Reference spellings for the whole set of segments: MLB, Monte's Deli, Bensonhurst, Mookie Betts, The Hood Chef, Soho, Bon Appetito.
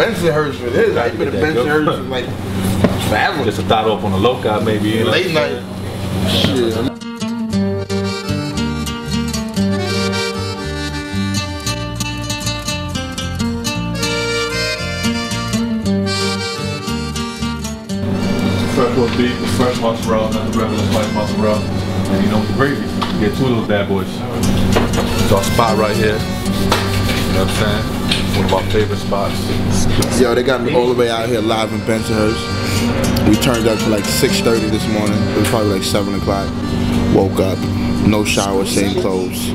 Bensonhurst for this. I put a Bensonhurst for like forever. Just a thought up on a loca maybe. You know? Late night. Shit. Fresh roast beef, fresh mozzarella, not the regular spice mozzarella. And you know the gravy. You get two of those bad boys. It's our spot right here. You know what I'm saying? One of our favorite spots. Yo, they got me all the way out here live in Bensonhurst. We turned up to like 6:30 this morning. It was probably like 7 o'clock. Woke up, no shower, same clothes.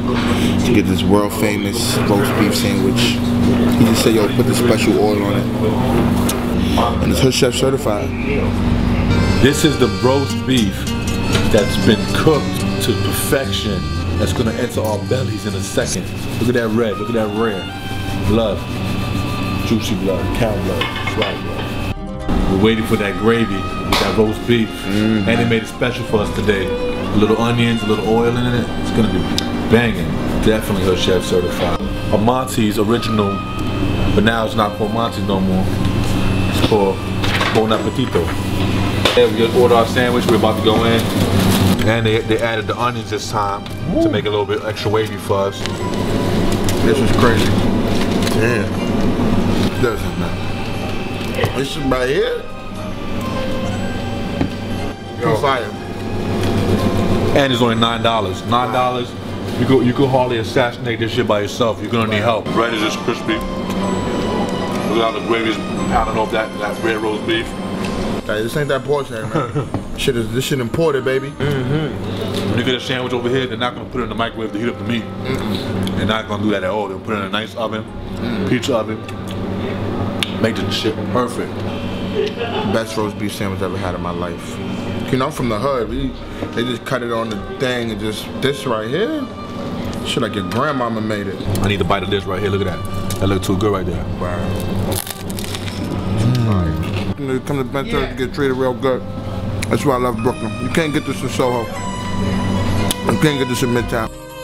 To get this world famous roast beef sandwich. He just said, yo, put the special oil on it. And it's Hood Chef certified. This is the roast beef that's been cooked to perfection. That's gonna enter our bellies in a second. Look at that red, look at that rare. Blood, juicy blood, cow blood, right blood. We're waiting for that gravy, that roast beef, and they made it special for us today. A little onions, a little oil in it. It's gonna be banging. Definitely Hood Chef certified. A Monte's original, but now it's not called Monte's no more. It's called Bon Appetito. Yeah, we just ordered our sandwich. We're about to go in, and they added the onions this time to make it a little bit extra wavy for us. This was crazy. Damn. Doesn't matter. This shit right here? Yo. Fire. And it's only $9. $9. Wow. You could hardly assassinate this shit by yourself. You're gonna need help. Bread is just crispy. Look how the gravy's pounding off that red roast beef. Hey, this ain't that portion, man. this shit imported, baby. When you get a sandwich over here, they're not gonna put it in the microwave to heat up the meat. They're not gonna do that at all. They'll put it in a nice oven. Pizza oven, make the shit perfect. Best roast beef sandwich I've ever had in my life. You know, I'm from the hood. They just cut it on the thing and just this right here. Shit, like your grandmama made it. I need to bite of this right here. Look at that. That look too good right there. Wow. Right. You know, you come to Bensonhurst to get treated real good. That's why I love Brooklyn. You can't get this in Soho. You can't get this in Midtown.